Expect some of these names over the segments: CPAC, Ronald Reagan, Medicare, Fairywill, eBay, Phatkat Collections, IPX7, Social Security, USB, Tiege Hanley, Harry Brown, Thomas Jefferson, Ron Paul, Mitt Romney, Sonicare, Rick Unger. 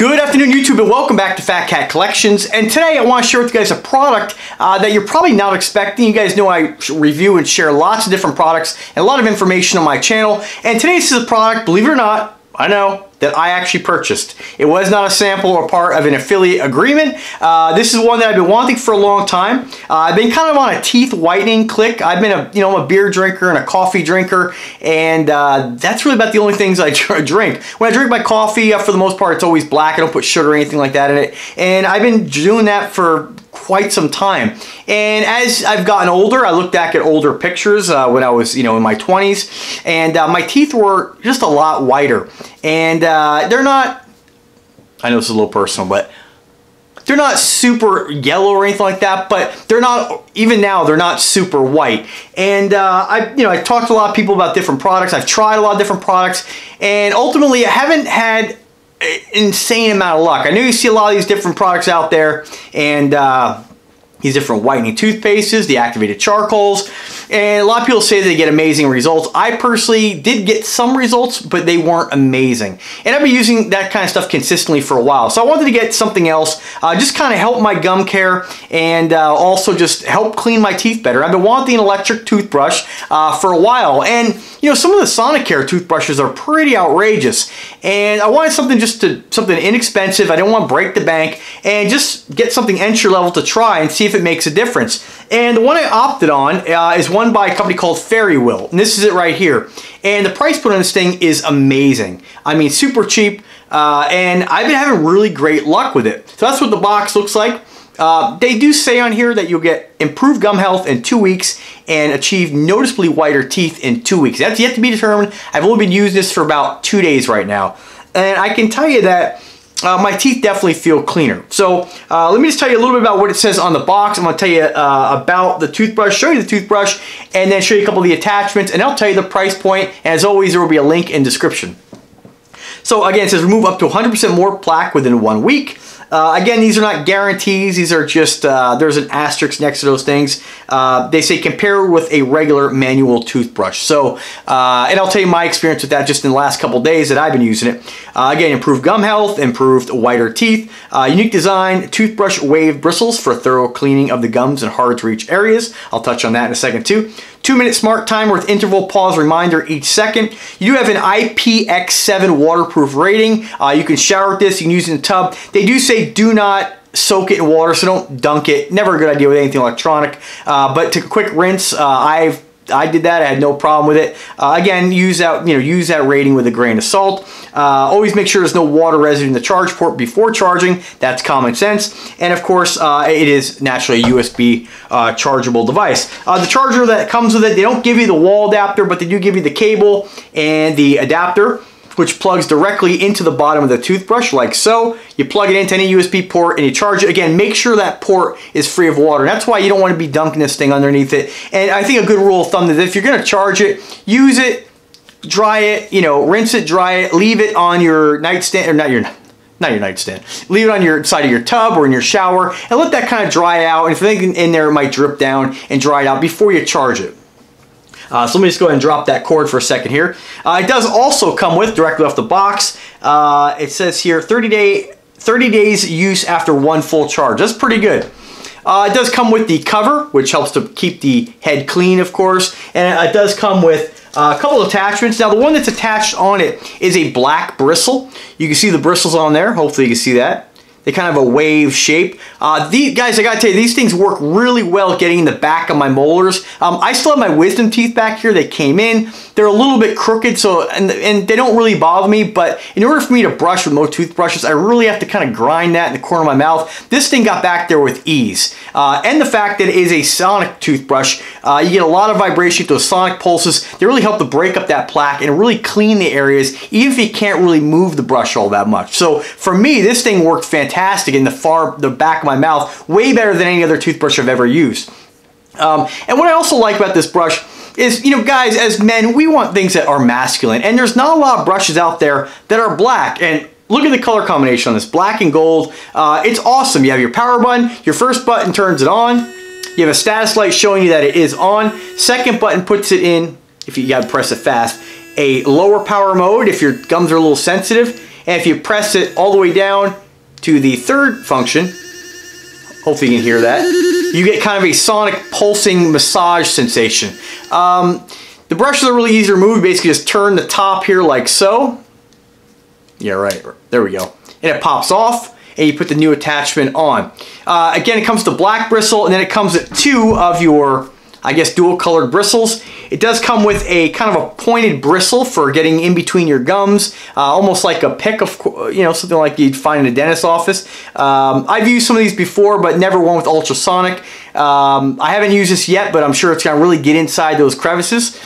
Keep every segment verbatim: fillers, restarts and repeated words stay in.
Good afternoon, YouTube, and welcome back to Phatkat Collections. And today I want to share with you guys a product uh, that you're probably not expecting. You guys know I review and share lots of different products and a lot of information on my channel. And today this is a product, believe it or not, I know, that I actually purchased. It was not a sample or part of an affiliate agreement. Uh, this is one that I've been wanting for a long time. Uh, I've been kind of on a teeth whitening click. I've been a, you know, I'm a beer drinker and a coffee drinker, and uh, that's really about the only things I drink. When I drink my coffee, uh, for the most part, it's always black. I don't put sugar or anything like that in it. And I've been doing that for quite some time. And as I've gotten older, I look back at older pictures uh, when I was, you know, in my twenties, and uh, my teeth were just a lot whiter. And uh, they're not, I know it's a little personal, but they're not super yellow or anything like that, but they're not, even now, they're not super white. And uh, I, you know, I talked to a lot of people about different products. I've tried a lot of different products, and ultimately I haven't had an insane amount of luck. I know you see a lot of these different products out there, and uh, these different whitening toothpastes, the activated charcoals, and a lot of people say they get amazing results. I personally did get some results, but they weren't amazing. And I've been using that kind of stuff consistently for a while. So I wanted to get something else, uh, just kind of help my gum care and uh, also just help clean my teeth better. I've been wanting an electric toothbrush uh, for a while. And you know, some of the Sonicare toothbrushes are pretty outrageous. And I wanted something just to, something inexpensive. I didn't want to break the bank, and just get something entry level to try and see if it makes a difference. And the one I opted on uh, is one by a company called Fairywill, and this is it right here. And the price put on this thing is amazing. I mean, super cheap, uh, and I've been having really great luck with it. So that's what the box looks like. Uh, they do say on here that you'll get improved gum health in two weeks and achieve noticeably whiter teeth in two weeks. That's yet to be determined. I've only been using this for about two days right now, and I can tell you that Uh, my teeth definitely feel cleaner. So uh, let me just tell you a little bit about what it says on the box. I'm going to tell you uh, about the toothbrush, show you the toothbrush, and then show you a couple of the attachments, and I'll tell you the price point. And as always, there will be a link in description. So again, it says remove up to one hundred percent more plaque within one week. Uh, again, these are not guarantees. These are just, uh, there's an asterisk next to those things. Uh, they say compare with a regular manual toothbrush. So, uh, and I'll tell you my experience with that just in the last couple days that I've been using it. Uh, again, improved gum health, improved whiter teeth, uh, unique design, toothbrush wave bristles for thorough cleaning of the gums and hard to reach areas. I'll touch on that in a second too. Two minute smart timer with interval pause reminder each second. You do have an I P X seven waterproof rating. Uh, you can shower with this, you can use it in the tub. They do say do not soak it in water, so don't dunk it. Never a good idea with anything electronic, uh, but take a quick rinse. uh, I've I did that. I had no problem with it. Uh, again, use that, you know, use that rating with a grain of salt. Uh, always make sure there's no water residue in the charge port before charging. That's common sense. And of course, uh, it is naturally a U S B uh, chargeable device. Uh, the charger that comes with it, they don't give you the wall adapter, but they do give you the cable and the adapter, which plugs directly into the bottom of the toothbrush, like so. You plug it into any U S B port and you charge it. Again, make sure that port is free of water. And that's why you don't want to be dunking this thing underneath it. And I think a good rule of thumb is if you're going to charge it, use it, dry it, you know, rinse it, dry it, leave it on your nightstand, or not your not your nightstand. Leave it on your side of your tub or in your shower, and let that kind of dry out. And if anything in there, it might drip down and dry it out before you charge it. Uh, so let me just go ahead and drop that cord for a second here. Uh, it does also come with, directly off the box, uh, it says here thirty, day, thirty days use after one full charge. That's pretty good. Uh, it does come with the cover, which helps to keep the head clean, of course. And it does come with uh, a couple of attachments. Now, the one that's attached on it is a black bristle. You can see the bristles on there. Hopefully you can see that. They kind of a wave shape. Uh, these guys, I gotta tell you, these things work really well getting in the back of my molars. Um, I still have my wisdom teeth back here. They came in. They're a little bit crooked, so and, and they don't really bother me, but in order for me to brush with most toothbrushes, I really have to kind of grind that in the corner of my mouth. This thing got back there with ease. Uh, and the fact that it is a sonic toothbrush, uh, you get a lot of vibration with those sonic pulses. They really help to break up that plaque and really clean the areas, even if you can't really move the brush all that much. So for me, this thing worked fantastic. Fantastic in the far the back of my mouth, way better than any other toothbrush I've ever used. Um, and what I also like about this brush is, you know, guys, as men, we want things that are masculine, and there's not a lot of brushes out there that are black. And look at the color combination on this, black and gold. Uh, it's awesome. You have your power button. Your first button turns it on. You have a status light showing you that it is on. Second button puts it in, if you gotta press it fast, a lower power mode if your gums are a little sensitive. And if you press it all the way down to the third function, hopefully you can hear that, you get kind of a sonic pulsing massage sensation. Um, the brushes are really easy to remove. You basically just turn the top here like so. Yeah, right, there we go. And it pops off, and you put the new attachment on. Uh, again, it comes to black bristle, and then it comes with two of your, I guess, dual colored bristles. It does come with a kind of a pointed bristle for getting in between your gums, uh, almost like a pick, of, you know, something like you'd find in a dentist's office. Um, I've used some of these before, but never one with ultrasonic. Um, I haven't used this yet, but I'm sure it's gonna really get inside those crevices.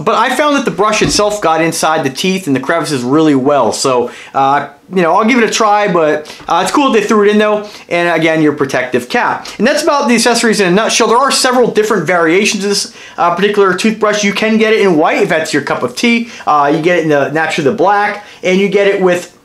But I found that the brush itself got inside the teeth and the crevices really well. So, uh, you know, I'll give it a try, but uh, it's cool that they threw it in though. And again, your protective cap. And that's about the accessories in a nutshell. There are several different variations of this uh, particular toothbrush. You can get it in white if that's your cup of tea. Uh, you get it in the naturally the black, and you get it with,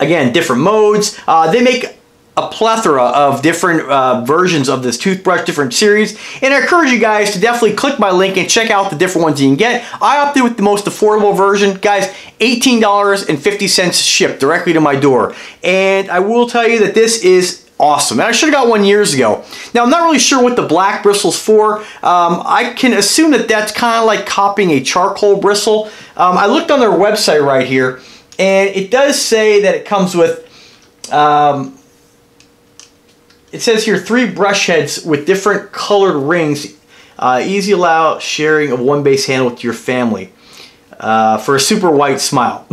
again, different modes. Uh, they make a plethora of different uh, versions of this toothbrush, different series, and I encourage you guys to definitely click my link and check out the different ones you can get. I opted with the most affordable version, guys, eighteen dollars and fifty cents shipped directly to my door, and I will tell you that this is awesome. And I should have got one years ago. Now, I'm not really sure what the black bristle's for. Um, I can assume that that's kind of like copying a charcoal bristle. Um, I looked on their website right here, and it does say that it comes with um, it says here, three brush heads with different colored rings, uh, easy allow sharing of one base handle with your family uh, for a super white smile.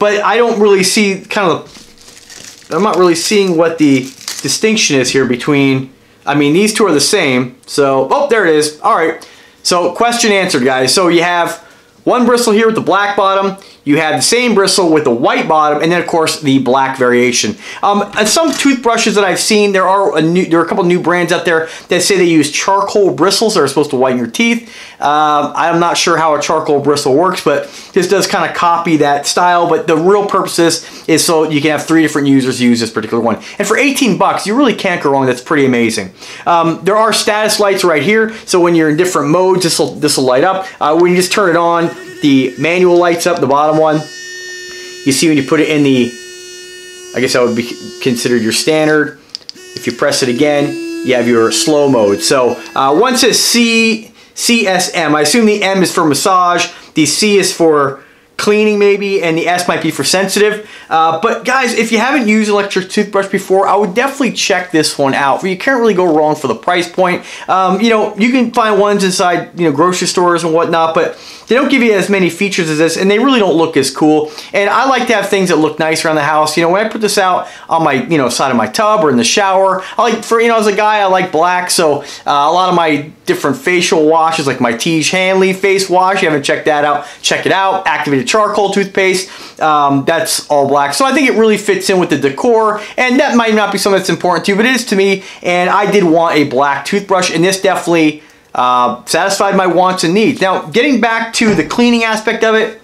But I don't really see kind of, I'm not really seeing what the distinction is here between, I mean, these two are the same. So, oh, there it is. All right. So question answered, guys. So you have one bristle here with the black bottom. You have the same bristle with the white bottom, and then of course the black variation. Um, and some toothbrushes that I've seen, there are a new, there are a couple new brands out there that say they use charcoal bristles that are supposed to whiten your teeth. Um, I'm not sure how a charcoal bristle works, but this does kind of copy that style. But the real purpose is, is so you can have three different users use this particular one. And for eighteen bucks, you really can't go wrong. That's pretty amazing. Um, there are status lights right here, so when you're in different modes, this will this will light up. Uh, when you just turn it on, the manual lights up, the bottom one. You see when you put it in the, I guess that would be considered your standard. If you press it again, you have your slow mode. So uh, one says C, C S M. I assume the M is for massage, the C is for cleaning maybe, and the S might be for sensitive. Uh, but guys, if you haven't used electric toothbrush before, I would definitely check this one out. You can't really go wrong for the price point. Um, you know, you can find ones inside, you know, grocery stores and whatnot, but they don't give you as many features as this, and they really don't look as cool. And I like to have things that look nice around the house. You know, when I put this out on my, you know, side of my tub or in the shower, I like, for, you know, as a guy, I like black, so uh, a lot of my different facial washes, like my Tiege Hanley face wash, if you haven't checked that out, check it out. Activated charcoal toothpaste, um, that's all black. So I think it really fits in with the decor, and that might not be something that's important to you, but it is to me, and I did want a black toothbrush, and this definitely Uh, satisfied my wants and needs. Now, getting back to the cleaning aspect of it,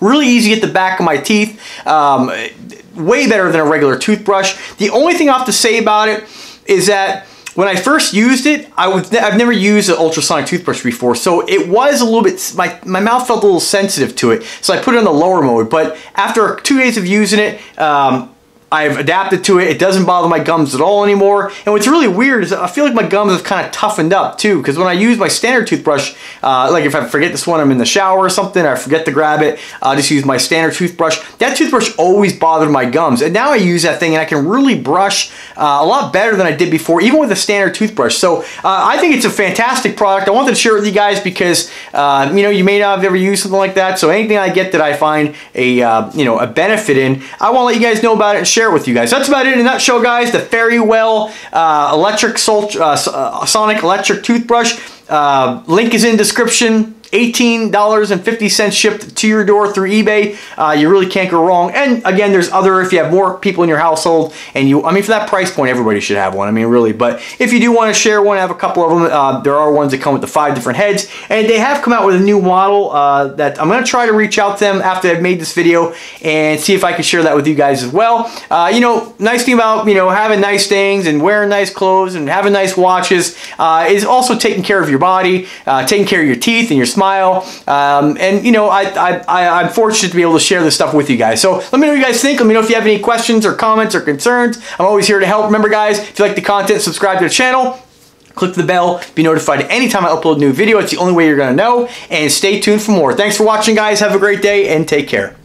really easy to get the back of my teeth, um, way better than a regular toothbrush. The only thing I have to say about it is that when I first used it, I was, I've never used an ultrasonic toothbrush before, so it was a little bit, my, my mouth felt a little sensitive to it, so I put it on the lower mode, but after two days of using it, um, I've adapted to it. It doesn't bother my gums at all anymore. And what's really weird is I feel like my gums have kind of toughened up too, because when I use my standard toothbrush, uh, like if I forget this one, I'm in the shower or something, I forget to grab it, I just use my standard toothbrush. That toothbrush always bothered my gums. And now I use that thing and I can really brush uh, a lot better than I did before, even with a standard toothbrush. So uh, I think it's a fantastic product. I wanted to share it with you guys because, uh, you know, you may not have ever used something like that. So anything I get that I find a, uh, you know, a benefit in, I want to let you guys know about it and share Share with you guys. That's about it in a nutshell, guys. The Fairywill uh, electric sol uh, sonic electric toothbrush. Uh, link is in description. eighteen dollars and fifty cents shipped to your door through eBay. Uh, you really can't go wrong. And again, there's other, if you have more people in your household and you, I mean, for that price point, everybody should have one. I mean, really. But if you do want to share one, have a couple of them. Uh, there are ones that come with the five different heads. And they have come out with a new model uh, that I'm going to try to reach out to them after I've made this video and see if I can share that with you guys as well. Uh, you know, nice thing about, you know, having nice things and wearing nice clothes and having nice watches uh, is also taking care of your body, uh, taking care of your teeth and your smile. Um, and, you know, I, I, I, I'm fortunate to be able to share this stuff with you guys. So let me know what you guys think. Let me know if you have any questions or comments or concerns. I'm always here to help. Remember, guys, if you like the content, subscribe to the channel. Click the bell, be notified anytime I upload a new video. It's the only way you're gonna know, and stay tuned for more. Thanks for watching, guys. Have a great day and take care.